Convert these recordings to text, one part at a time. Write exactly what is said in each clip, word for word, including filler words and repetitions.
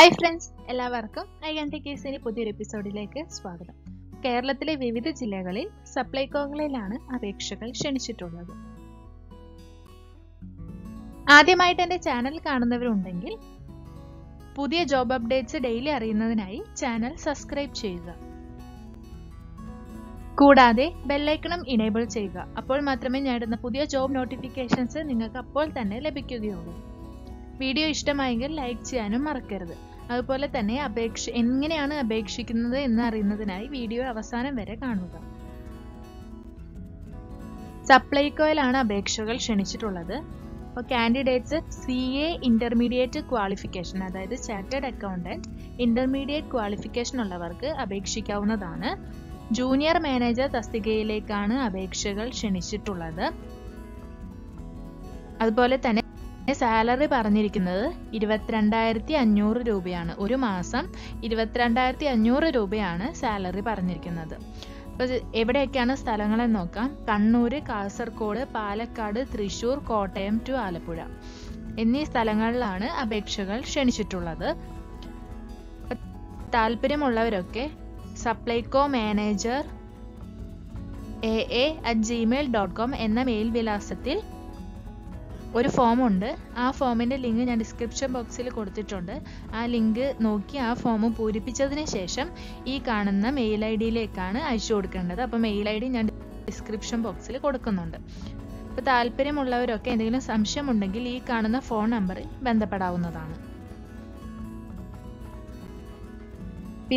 Hi friends, എല്ലാവർക്കും identity കേസിന്റെ പുതിയൊരു എപ്പിസോഡിലേക്ക് സ്വാഗതം. കേരളത്തിലെ വിവിധ ജില്ലകളിൽ സപ്ലൈകോകളിലാണ് അപേക്ഷകൾ ക്ഷണിച്ചിട്ടുള്ളത്. ആദ്യമായിട്ട് എൻ്റെ ചാനൽ കാണുന്നവരുണ്ടെങ്കിൽ പുതിയ ജോബ് അപ്ഡേറ്റ്സ് ഡെയിലി അറിയുന്നതിനായി ചാനൽ സബ്സ്ക്രൈബ് ചെയ്യുക. കൂടാതെ ബെല്ലൈക്കണം ഇനേബിൾ ചെയ്യുക. അപ്പോൾ മാത്രമേ ഞാൻ ഇടുന്ന പുതിയ ജോബ് നോട്ടിഫിക്കേഷൻസ് നിങ്ങൾക്ക് അപ്പോൾ തന്നെ ലഭിക്കുകയുള്ളൂ. വീഡിയോ ഇഷ്ടമായെങ്കിൽ ലൈക്ക് ചെയ്യാനും മറക്കരുത്. അതുപോലെ തന്നെ അപേക്ഷ എങ്ങനെയാണ് അപേക്ഷിക്കുന്നത് എന്ന് അറിയുന്നതിനായി വീഡിയോ അവസാനം വരെ കാണുക. സപ്ലൈകോയിലാണ് അപേക്ഷകൾ ക്ഷണിച്ചിട്ടുള്ളത്. അപ്പോൾ candidates C A intermediate qualification, അതായത് ചാർട്ടേഡ് അക്കൗണ്ടൻറ്റ് ഇൻ്റർമീഡിയറ്റ് ക്വാളിഫിക്കേഷൻ ഉള്ളവർക്ക് അപേക്ഷിക്കാവുന്നതാണ്. ജൂനിയർ മാനേജർ തസ്തികയിലേക്കാണ് അപേക്ഷകൾ ക്ഷണിച്ചിട്ടുള്ളത്. അതുപോലെ തന്നെ സാലറി പറഞ്ഞിരിക്കുന്നത് ഇരുപത്തിരണ്ടായിരത്തി അഞ്ഞൂറ് രൂപയാണ്. ഒരു മാസം ഇരുപത്തിരണ്ടായിരത്തി അഞ്ഞൂറ് രൂപയാണ് സാലറി പറഞ്ഞിരിക്കുന്നത്. അപ്പോൾ എവിടെയൊക്കെയാണ് സ്ഥലങ്ങളെന്ന് നോക്കാം. കണ്ണൂർ, കാസർഗോഡ്, പാലക്കാട്, തൃശ്ശൂർ, കോട്ടയം ടു ആലപ്പുഴ എന്നീ സ്ഥലങ്ങളിലാണ് അപേക്ഷകൾ ക്ഷണിച്ചിട്ടുള്ളത്. താല്പര്യമുള്ളവരൊക്കെ Supplyco manager A A at Gmail dot com എന്ന മെയിൽ വിലാസത്തിൽ ഒരു ഫോമുണ്ട്. ആ ഫോമിൻ്റെ ലിങ്ക് ഞാൻ ഡിസ്ക്രിപ്ഷൻ ബോക്സിൽ കൊടുത്തിട്ടുണ്ട്. ആ ലിങ്ക് നോക്കി ആ ഫോം പൂരിപ്പിച്ചതിന് ശേഷം ഈ കാണുന്ന മെയിൽ ഐ ഡിയിലേക്കാണ് അയച്ചു കൊടുക്കേണ്ടത്. അപ്പോൾ മെയിൽ ഐ ഡി ഞാൻ ഡിസ്ക്രിപ്ഷൻ ബോക്സിൽ കൊടുക്കുന്നുണ്ട്. അപ്പോൾ താല്പര്യമുള്ളവരൊക്കെ എന്തെങ്കിലും സംശയമുണ്ടെങ്കിൽ ഈ കാണുന്ന ഫോൺ നമ്പറിൽ ബന്ധപ്പെടാവുന്നതാണ്.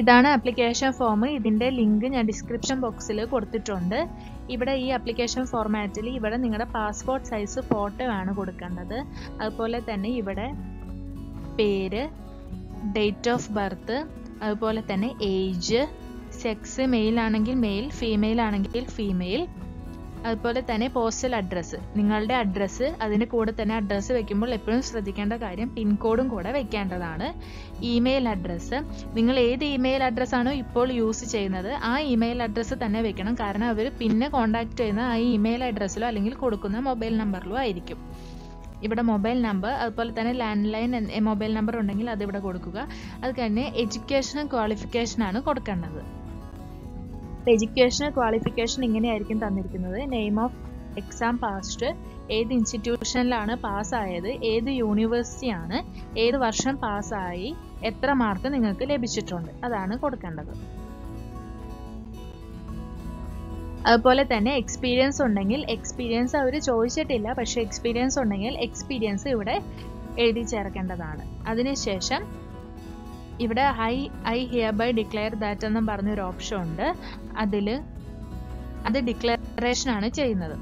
ഇതാണ് ആപ്ലിക്കേഷൻ ഫോം. ഇതിൻ്റെ ലിങ്ക് ഞാൻ ഡിസ്ക്രിപ്ഷൻ ബോക്സിൽ കൊടുത്തിട്ടുണ്ട്. ഇവിടെ ഈ ആപ്ലിക്കേഷൻ ഫോർമാറ്റിൽ ഇവിടെ നിങ്ങളുടെ പാസ്പോർട്ട് സൈസ് ഫോട്ടോ ആണ് കൊടുക്കേണ്ടത്. അതുപോലെ തന്നെ ഇവിടെ പേര്, ഡേറ്റ് ഓഫ് ബർത്ത്, അതുപോലെ തന്നെ ഏജ്, സെക്സ്, മെയിൽ ആണെങ്കിൽ മെയിൽ, ഫീമെയിൽ ആണെങ്കിൽ ഫീമെയിൽ, അതുപോലെ തന്നെ പോസ്റ്റൽ അഡ്രസ്സ്, നിങ്ങളുടെ അഡ്രസ്സ്. അതിൻ്റെ കൂടെ തന്നെ അഡ്രസ്സ് വെക്കുമ്പോൾ എപ്പോഴും ശ്രദ്ധിക്കേണ്ട കാര്യം പിൻകോഡും കൂടെ വെക്കേണ്ടതാണ്. ഇമെയിൽ അഡ്രസ്സ്, നിങ്ങൾ ഏത് ഇമെയിൽ അഡ്രസ്സാണോ ഇപ്പോൾ യൂസ് ചെയ്യുന്നത് ആ ഇമെയിൽ അഡ്രസ്സ് തന്നെ വെക്കണം. കാരണം അവർ പിന്നെ കോൺടാക്ട് ചെയ്യുന്ന ആ ഇമെയിൽ അഡ്രസ്സിലോ അല്ലെങ്കിൽ കൊടുക്കുന്ന മൊബൈൽ നമ്പറിലോ ആയിരിക്കും. ഇവിടെ മൊബൈൽ നമ്പർ, അതുപോലെ തന്നെ ലാൻഡ് ലൈൻ മൊബൈൽ നമ്പർ ഉണ്ടെങ്കിൽ അതിവിടെ കൊടുക്കുക. അത് കഴിഞ്ഞ് എഡ്യൂക്കേഷൻ ക്വാളിഫിക്കേഷനാണ് കൊടുക്കേണ്ടത്. എഡ്യൂക്കേഷണൽ ക്വാളിഫിക്കേഷൻ ഇങ്ങനെയായിരിക്കും തന്നിരിക്കുന്നത്. നെയിം ഓഫ് എക്സാം പാസ്ഡ്, ഏത് ഇൻസ്റ്റിറ്റ്യൂഷനിലാണ് പാസ്സായത്, ഏത് യൂണിവേഴ്സിറ്റിയാണ്, ഏത് വർഷം പാസ്സായി, എത്ര മാർക്ക് നിങ്ങൾക്ക് ലഭിച്ചിട്ടുണ്ട്, അതാണ് കൊടുക്കേണ്ടത്. അതുപോലെ തന്നെ എക്സ്പീരിയൻസ് ഉണ്ടെങ്കിൽ എക്സ്പീരിയൻസ് അവർ ചോദിച്ചിട്ടില്ല, പക്ഷേ എക്സ്പീരിയൻസ് ഉണ്ടെങ്കിൽ എക്സ്പീരിയൻസ് ഇവിടെ എഴുതി ചേർക്കേണ്ടതാണ്. അതിനുശേഷം ഇവിടെ ഹൈ I hereby declare that എന്നും പറഞ്ഞൊരു ഓപ്ഷൻ ഉണ്ട്. അതിൽ അത് ഡിക്ലറേഷനാണ് ചെയ്യുന്നത്.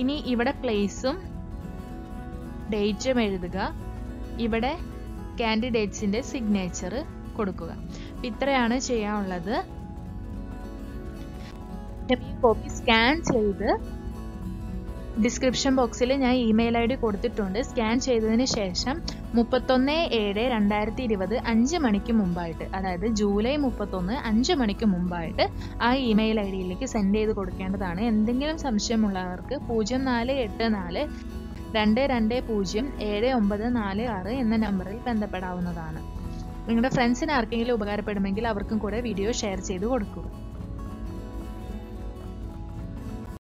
ഇനി ഇവിടെ പ്ലേസും ഡേറ്റും എഴുതുക. ഇവിടെ കാൻഡിഡേറ്റ്സിൻ്റെ സിഗ്നേച്ചർ കൊടുക്കുക. ഇത്രയാണ് ചെയ്യാനുള്ളത്. കോപ്പി സ്കാൻ ചെയ്ത് ഡിസ്ക്രിപ്ഷൻ ബോക്സിൽ ഞാൻ ഇമെയിൽ ഐ ഡി കൊടുത്തിട്ടുണ്ട്. സ്കാൻ ചെയ്തതിന് ശേഷം മുപ്പത്തൊന്ന് ഏഴ് രണ്ടായിരത്തി ഇരുപത് അഞ്ച് മണിക്ക് മുമ്പായിട്ട്, അതായത് ജൂലൈ മുപ്പത്തൊന്ന് അഞ്ച് മണിക്ക് മുമ്പായിട്ട് ആ ഇമെയിൽ ഐ ഡിയിലേക്ക് സെൻഡ് ചെയ്ത് കൊടുക്കേണ്ടതാണ്. എന്തെങ്കിലും സംശയമുള്ളവർക്ക് പൂജ്യം നാല് എട്ട് നാല് രണ്ട് രണ്ട് പൂജ്യം ഏഴ് ഒമ്പത് നാല് ആറ് എന്ന നമ്പറിൽ ബന്ധപ്പെടാവുന്നതാണ്. നിങ്ങളുടെ ഫ്രണ്ട്സിന് ആർക്കെങ്കിലും ഉപകാരപ്പെടുമെങ്കിൽ അവർക്കും കൂടെ വീഡിയോ ഷെയർ ചെയ്ത് കൊടുക്കുക.